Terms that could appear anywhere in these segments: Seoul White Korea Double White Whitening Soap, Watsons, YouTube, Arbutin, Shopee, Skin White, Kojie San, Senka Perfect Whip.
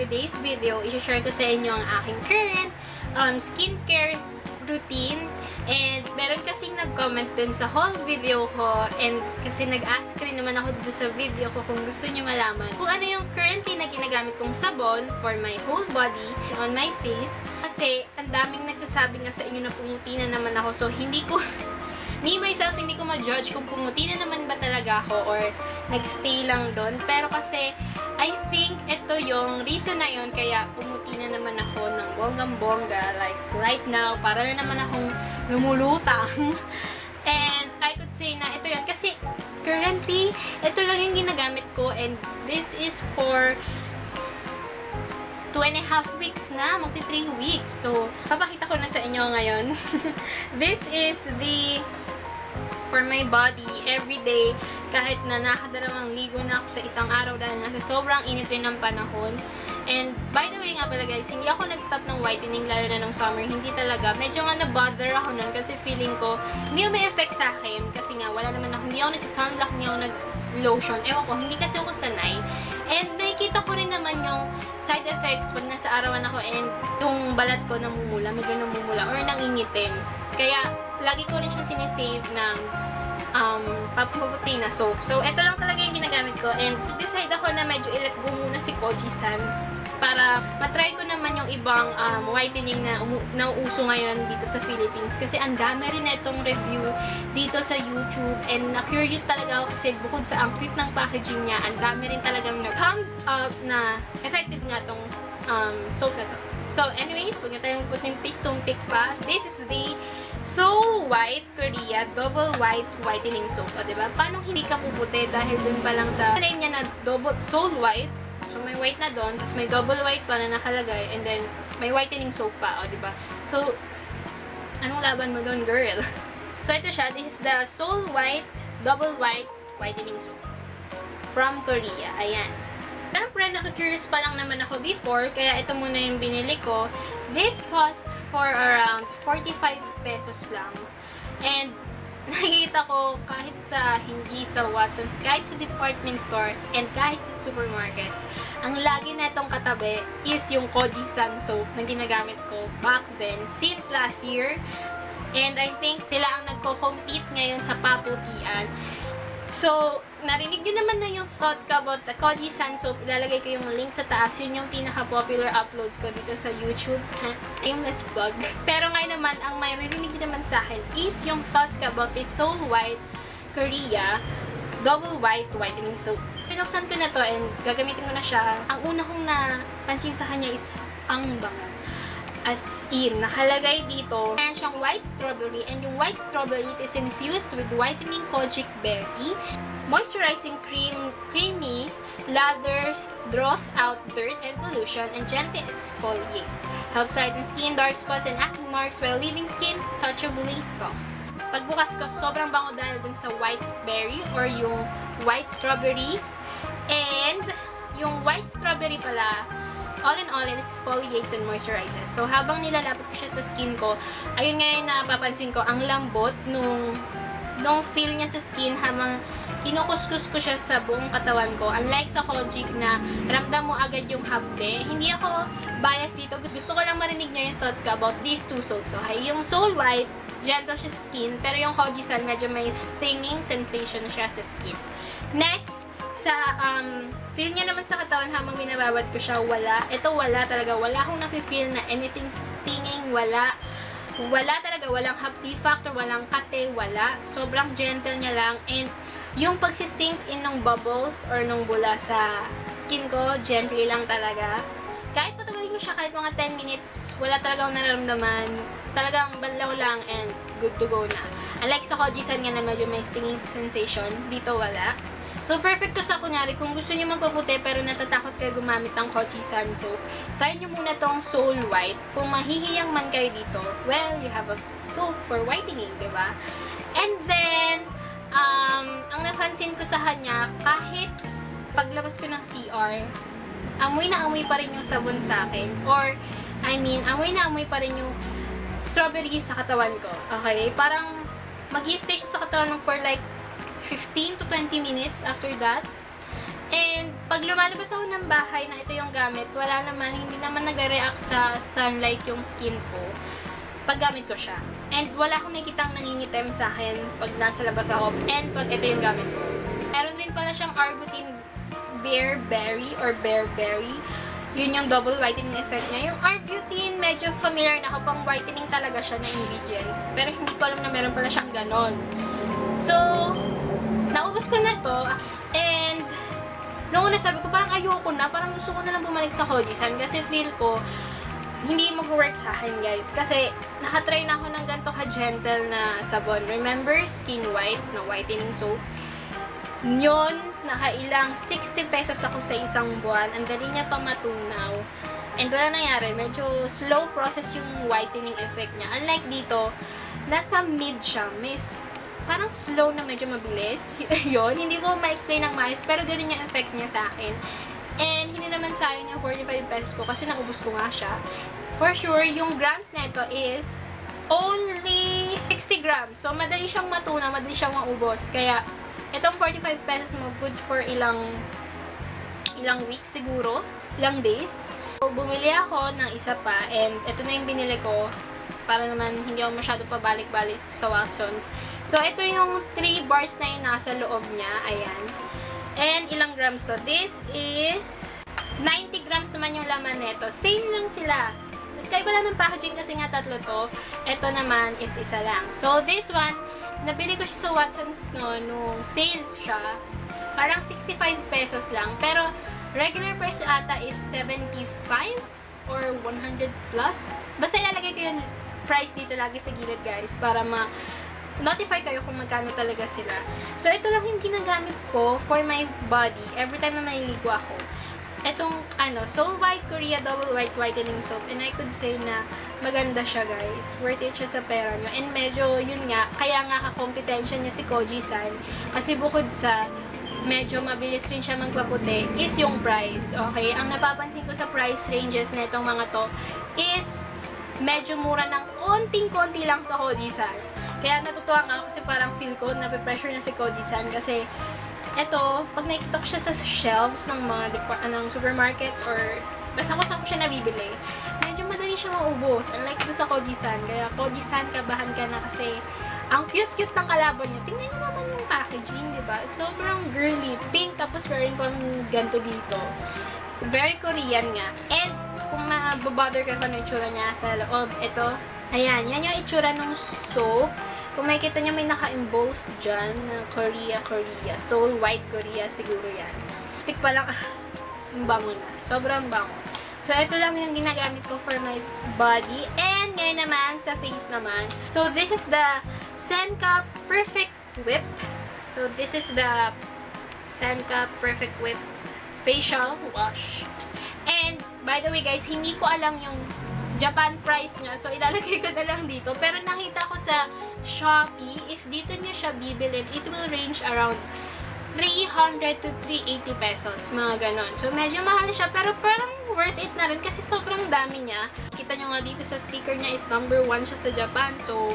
Today's video, i-share ko sa inyo ang aking current skincare routine. And meron kasing nag-comment dun sa whole video ko, and kasi nag-ask rin naman ako dun sa video ko kung gusto nyo malaman kung ano yung currently na ginagamit kong sabon for my whole body and on my face. Kasi ang daming nagsasabi nga sa inyo na pumuti na naman ako, so hindi ko me myself, hindi ko ma-judge kung pumuti na naman ba talaga ako or nag-stay lang dun. Pero kasi I think ito yung reason na yun kaya pumuti na naman ako ng bonggang-bongga. Like right now, para na naman akong lumulutang. And I could say na ito yun. Kasi currently, ito lang yung ginagamit ko. And this is for 2.5 weeks na. Magti 3 weeks. So, papakita ko na sa inyo ngayon. This is the for my body everyday, kahit na nakadalawang ligo na ako sa isang araw dahil nga sobrang init rin ng panahon. And by the way nga pala guys, hindi ako nag-stop ng whitening lalo na nung summer, hindi talaga. Medyo nga na-bother ako nun kasi feeling ko hindi may effect sa akin kasi nga wala naman ako, hindi ako nag-sunblock, hindi ako nag-lotion. Ewan ko, hindi kasi ako sanay. And nakikita ko rin naman yung side effects pag nasa arawan ako and yung balat ko namumula, medyo namumula or nangingitim. Kaya lagi ko rin siya sinisave ng papuputi na soap. So, ito lang talaga yung ginagamit ko. And decide ako na medyo i-let go muna si Kojie San para matry ko naman yung ibang whitening na nauuso ngayon dito sa Philippines. Kasi ang dami rin na itong review dito sa YouTube. And na-curious talaga ako kasi bukod sa ang cute ng packaging niya, ang dami rin talagang nag-thumbs up na effective nga itong soap na to. So, anyways, huwag na tayong magputing-pick pa. This is the Seoul White Korea Double White Whitening Soap. O, diba? Paano hindi ka puputi dahil dun pa lang sa name niya na double, Seoul White. So, may white na dun. Tapos may double white pa na nakalagay. And then, may whitening soap pa. O, diba? So, anong laban mo dun, girl? So, ito siya. This is the Seoul White Double White Whitening Soap from Korea. Ayan. Siyempre, naka-curious pa lang naman ako before. Kaya ito muna yung binili ko. This cost for around 45 pesos lang. And nakikita ko kahit sa hindi sa Watsons, kahit sa department store, and kahit sa supermarkets, ang lagi na itong katabi is yung Kojie San soap na ginagamit ko back then, since last year. And I think sila ang nagko-compete ngayon sa paputian. So, narinig nyo naman na yung thoughts ko about the Kojie San soap. Ilalagay ko yung link sa taas. Yun yung pinaka-popular uploads ko dito sa YouTube. Aimless vlog. Pero ngayon naman, ang may rinig naman sa akin is yung thoughts ko about this Seoul White Korea Double White Whitening Soap. Pinuksan ko na to and gagamitin ko na siya. Ang una kong napansin sa kanya is ang bango. As in, nakalagay dito, meron siyang white strawberry, and yung white strawberry is infused with whitening kojic berry, moisturizing creamy, lather, draws out dirt and pollution, and gently exfoliates. Helps lighten skin, dark spots, and acne marks while leaving skin touchably soft. Pagbukas ko, sobrang bango dahil dun sa white berry or yung white strawberry. And yung white strawberry pala, all in all, it exfoliates and moisturizes. So, habang nilalapit ko siya sa skin ko, ayun nga yung napapansin ko, ang lambot nung feel niya sa skin habang kinukuskus ko siya sa buong katawan ko. Unlike sa Kojic na ramdam mo agad yung hapde, hindi ako biased dito. Gusto ko lang marinig niyo yung thoughts ko about these two soaps. Okay, yung Seoul White, gentle siya sa skin, pero yung Kojie San, medyo may stinging sensation siya sa skin. Next, sa feel niya naman sa katawan habang binababad ko siya, wala. Ito wala talaga. Wala akong nafe-feel na anything stinging. Wala. Wala talaga. Walang hapti factor. Walang kate. Wala. Sobrang gentle niya lang. And yung pagsisink in ng bubbles or nung bula sa skin ko, gently lang talaga. Kahit patagalin ko siya, kahit mga 10 minutes, wala talagang nararamdaman. Talagang banlaw lang and good to go na. Unlike sa Kojie San nga na medyo may stinging sensation, dito wala. So, perfect to sa kunyari. Kung gusto nyo magpaputi pero natatakot kayo gumamit ng Kojie San soap, try nyo muna tong Seoul White. Kung mahihiyang man kayo dito, well, you have a soap for whitening, diba? And then, ang napansin ko sa kanya, kahit paglabas ko ng CR, amoy na amoy pa rin yung sabon sa akin. Or, I mean, amoy na amoy pa rin yung strawberries sa katawan ko. Okay? Parang mag-i-stay siya sa katawan for like 15 to 20 minutes after that. And pag lumalabas ako ng bahay na ito yung gamit, wala naman, hindi naman nagre-react sa sunlight yung skin ko pag gamit ko siya. And wala akong nakitang nangingitim sa akin pag nasa labas ako and pag ito yung gamit ko. Meron din pala siyang Arbutin Bearberry or Bearberry. Yun yung double whitening effect niya. Yung Arbutin, medyo familiar na ako, pang whitening talaga siya na ingredient. Pero hindi ko alam na meron pala siyang ganon. So, naubos ko na to. And, noong nasabi ko, parang ayoko na. Parang gusto ko na lang bumalik sa Kojie San. Kasi feel ko, hindi mag-work sa akin, guys. Kasi, nakatry na ako ng ganito ka-gentle na sabon. Remember, Skin White na whitening soap? Yun, nakailang 60 pesos ako sa isang buwan. Ang dali niya pang matunaw. And wala nangyari. Medyo slow process yung whitening effect niya. Unlike dito, nasa mid siya. Miss, parang slow na medyo mabilis. Yun, hindi ko ma-explain ng maayos. Pero ganun yung effect niya sa akin. And hindi naman sayang yung 45 pesos ko kasi naubos ko nga siya. For sure, yung grams nito is only 60 grams. So, madali siyang matunaw, madali siyang maubos. Kaya, itong 45 pesos mo, good for ilang weeks siguro, ilang days. So, bumili ako ng isa pa, and ito na yung binili ko, para naman hindi ako masyado pabalik-balik sa Watsons. So, ito yung 3 bars na yung nasa loob niya, ayan. And ilang grams to? This is 90 grams naman yung laman nito. Same lang sila. Nagkaiba lang ng packaging kasi nga tatlo to. Ito naman is isa lang. So, this one, nabili ko siya sa Watsons no, nung sale siya. Parang 65 pesos lang. Pero, regular price ata is 75 or 100 plus. Basta ilalagay ko yung price dito lagi sa gilid, guys. Para ma-notify kayo kung magkano talaga sila. So, ito lang yung ginagamit ko for my body every time na maliligo ako. Itong, Seoul White Korea Double White Whitening Soap. And I could say na maganda siya, guys. Worth it siya sa pera nyo. And medyo, yun nga, kaya nga kakompetensya niya si Kojie San. Kasi bukod sa medyo mabilis rin siya magpaputi, is yung price, okay? Ang napapansin ko sa price ranges na itong mga to is medyo mura ng konting-konti lang sa Kojie San. Kaya natutuwa nga ako kasi parang feel ko napipressure na si Kojie San kasi eto, pag nakikita ko siya sa shelves ng mga supermarkets or basta kung saan ko siya nabibili, medyo madali siya maubos. Unlike doon sa Kojie San. Kaya Kojie San, kabahan ka na kasi ang cute-cute ng kalaban niyo. Tingnan niyo naman yung packaging, di ba? Sobrang girly, pink, tapos meron pang ganito dito. Very Korean nga. And kung mababother ka kung ano itsura niya sa loob, eto, ayan, yan yung itsura ng soap. Kung makikita nyo, may naka-embossed dyan na Korea. Seoul White Korea siguro yan. Stick pa lang, bango na. Sobrang bango. So, ito lang yung ginagamit ko for my body. And ngayon naman, sa face naman. So, this is the Senka Perfect Whip. So, this is the Senka Perfect Whip Facial Wash. And, by the way guys, hindi ko alam yung Japan price niya. So, ilalagay ko na lang dito. Pero nakita ko sa Shopee, if dito niya siya bibilin, it will range around 300 to 380 pesos. Mga ganon. So, medyo mahal siya. Pero parang worth it na rin kasi sobrang dami niya. Kita nyo nga dito sa sticker niya is #1 siya sa Japan. So,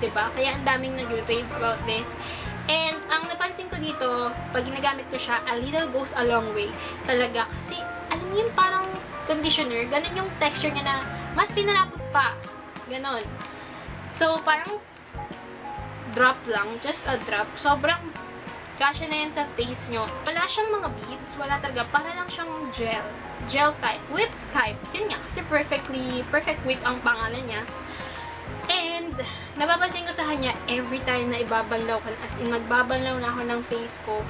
diba? Kaya ang daming nag-rave about this. And, ang napansin ko dito, pag ginagamit ko siya, a little goes a long way. Talaga. Kasi, alam niyo yung parang conditioner, ganun yung texture niya na mas pinalapot pa. Ganon. So, parang drop lang. Just a drop. Sobrang kasya na yan sa face nyo. Wala siyang mga beads. Wala talaga. Para lang siyang gel. Gel type. Whip type. Yun nga. Kasi perfect whip ang pangalan niya. And, napapansin ko sa kanya, every time na ibabanlaw ko, as in, magbabanlaw na ako ng face ko,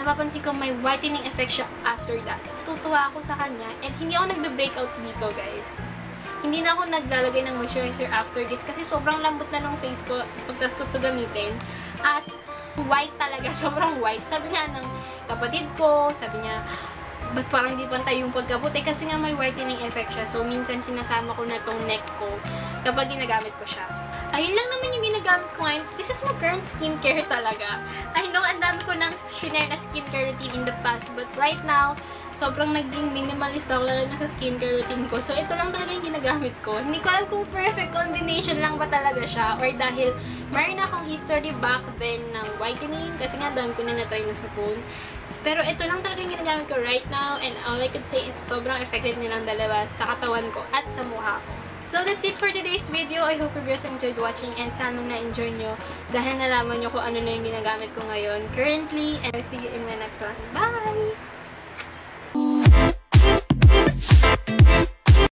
napapansin ko may whitening effect siya after that. Tutuwa ako sa kanya. And, hindi ako nagbe-breakouts dito, guys. Hindi na ako naglalagay ng moisturizer after this kasi sobrang lambot na ng face ko pagtas ko ito gamitin. At white talaga, sobrang white. Sabi nga ng kapatid ko, sabi niya, ba't parang di pantay yung pagkaputi? Kasi nga may whitening effect siya. So, minsan sinasama ko na tong neck ko kapag ginagamit ko siya. Ayun lang naman yung ginagamit ko ngayon. This is my current skincare talaga. I know, ang dami ko ng shinare na skincare routine in the past. But right now, sobrang naging minimalist ako lalo na sa skincare routine ko. So, ito lang talaga yung ginagamit ko. Hindi ko alam kung perfect combination lang ba talaga siya or dahil mayroon akong history back then ng whitening kasi nga dami ko na natry na sabon. Pero ito lang talaga yung ginagamit ko right now and all I could say is sobrang effective nilang dalawa sa katawan ko at sa mukha ko. So that's it for today's video. I hope you guys enjoyed watching and sana na-enjoy nyo dahil nalaman nyo kung ano na yung ginagamit ko ngayon currently. And I'll see you in my next one. Bye!